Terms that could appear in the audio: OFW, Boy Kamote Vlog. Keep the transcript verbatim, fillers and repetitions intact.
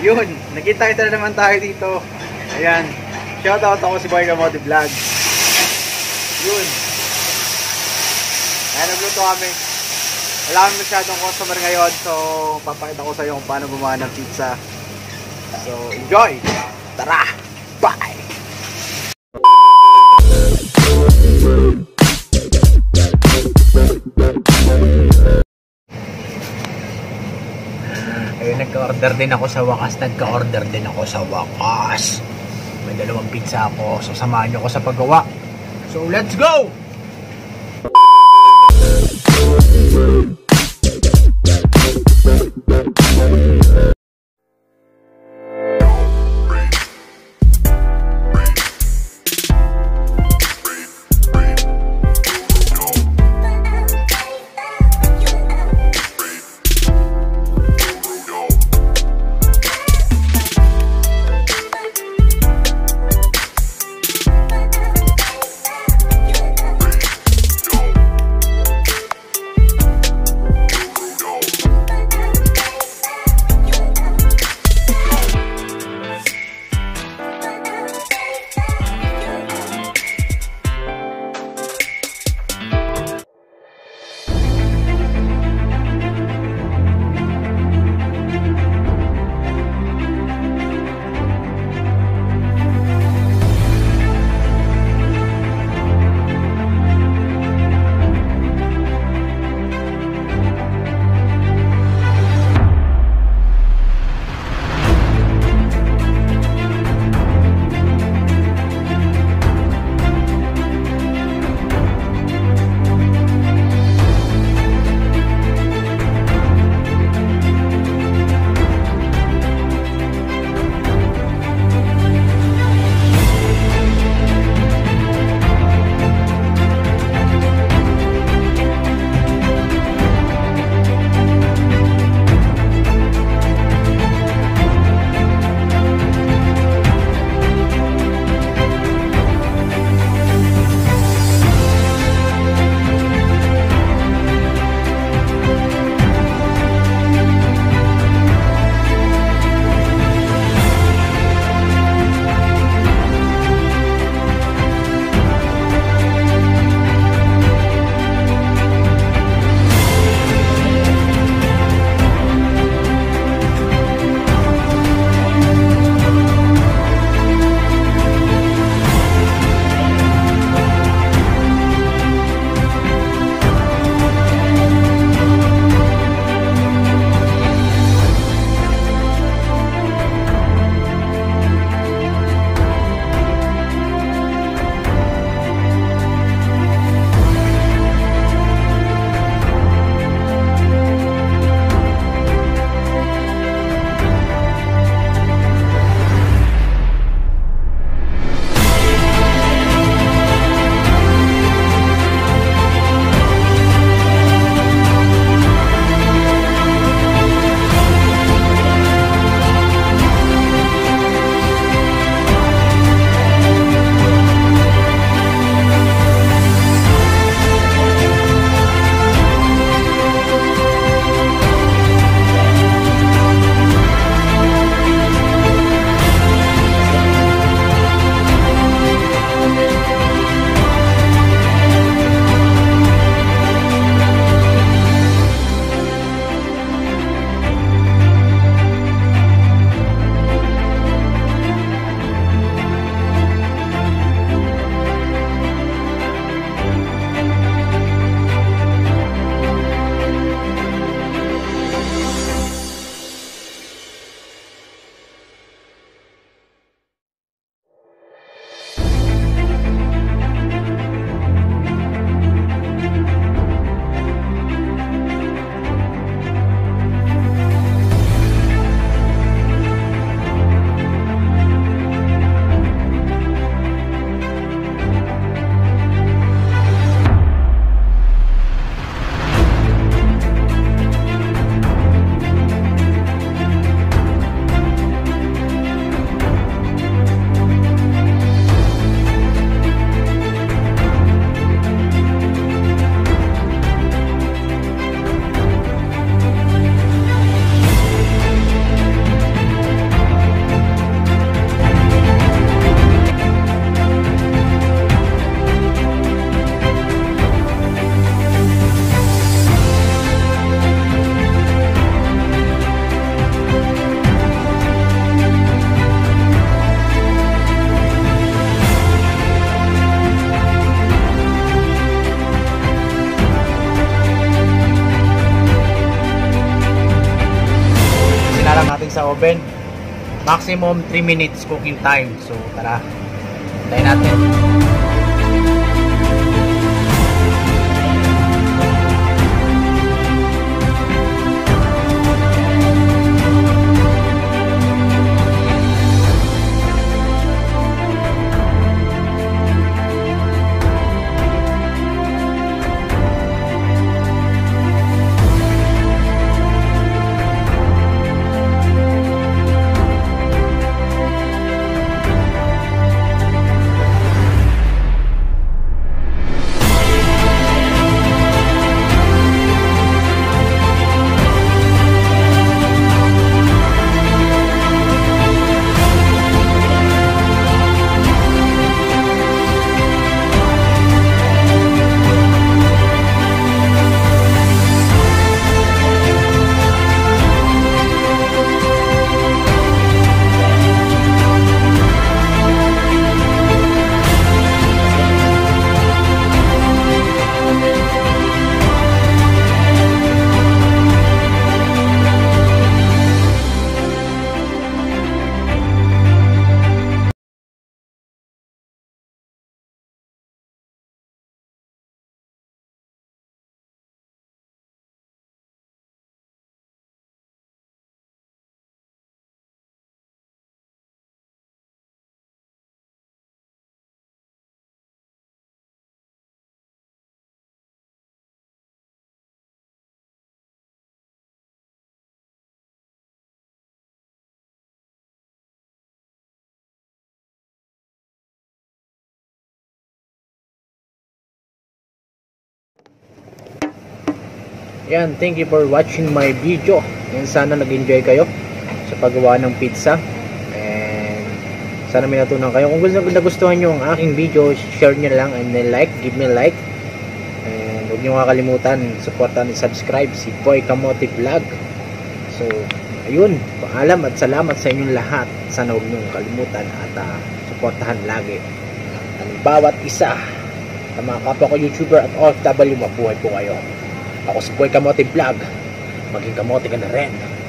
Yun, nakita-kita na naman tayo dito. Ayan, shoutout ako si Boy Kamote Vlog. Yun, ayan, nagluto kami. Wala kami masyadong customer ngayon, so papakita ko sa iyo kung paano gumawa ng pizza. So enjoy! Tara! Bye! Ayun, nagka-order din ako sa wakas. Nagka-order din ako sa wakas. May dalawang pizza ako. So, samahan niyo ako sa paggawa. So, let's go! natin sa oven. Maximum three minutes cooking time. So tara, hintayin natin. Yan, thank you for watching my video. Yan, sana nag-enjoy kayo sa paggawa ng pizza. And sana may natutunan kayo. Kung gusto nagustuhan nyo ang aking video, share nyo lang and then like, give me a like. And huwag nyo makakalimutan, supportan and subscribe si Boy Kamote Vlog. So, ayun, paalam at salamat sa inyong lahat. Sana huwag nyo kalimutan at uh, supportahan lagi ang bawat isa sa mga kapwa ko YouTuber at O F W. Mabuhay po kayo. Ako si Boy Kamote Vlog. Maging kamote ka na rin.